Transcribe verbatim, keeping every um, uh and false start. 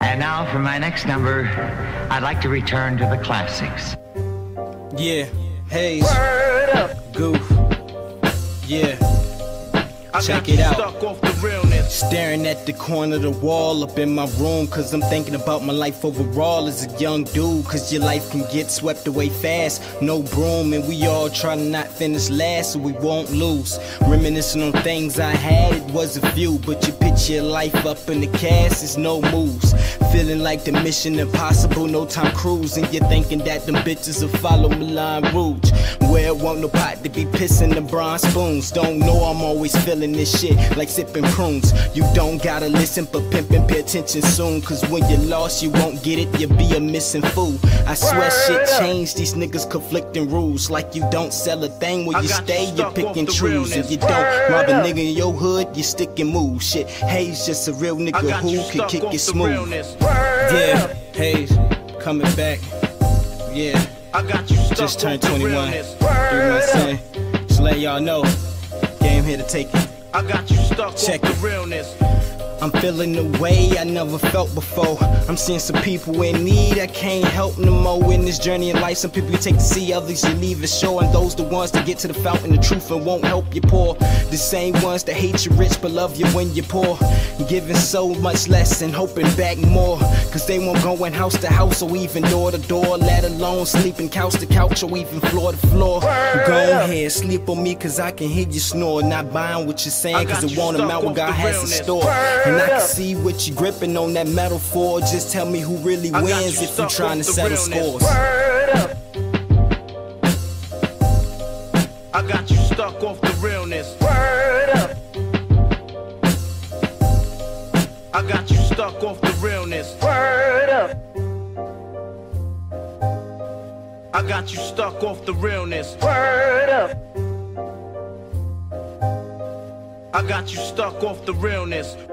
And now for my next number, I'd like to return to the classics. Yeah, Hayes, word up. Goof, yeah, I check it out, stuck off the realness. Staring at the corner of the wall up in my room, cause I'm thinking about my life overall as a young dude. Cause your life can get swept away fast, no broom, and we all try to not finish last so we won't lose. Reminiscing on things I had, it was a few, but you picture your life up in the cast, it's no moves. Feeling like the mission impossible, no Tom Cruise, and you're thinking that them bitches will follow Milan Rouge. Where won't no pot to be pissing the bronze spoons. Don't know I'm always feeling this shit like sipping prunes. You don't gotta listen, but pimping, pay attention soon, cause when you're lost you won't get it, you'll be a missing fool. I swear shit changed, these niggas conflicting rules, like you don't sell a thing when you stay, you're picking trees. If you don't rob a nigga in your hood, you stick and move. Shit, Hayes just a real nigga who can kick it smooth. Yeah, Hayes, coming back. Yeah, I got you stuck. Just turned twenty-one. You know what I'm saying? Just let y'all know, game here to take it. I got you stuck. Check the realness. I'm feeling the way I never felt before. I'm seeing some people in need, I can't help no more. In this journey in life, some people you take to see, others you leave it sure. And those the ones that get to the fountain of truth and won't help you poor. The same ones that hate you rich but love you when you're poor. Giving so much less and hoping back more, cause they won't go in house to house or even door to door, let alone sleeping couch to couch or even floor to floor. Go ahead, sleep on me cause I can hear you snore. Not buying what you're saying cause it won't amount what God has in store. And I can see what you gripping on that metal for. Just tell me who really wins if you're trying to settle scores. Word up. I got you stuck off the realness. Word up. I got you stuck off the realness. Word up. I got you stuck off the realness. Word up. I got you stuck off the realness.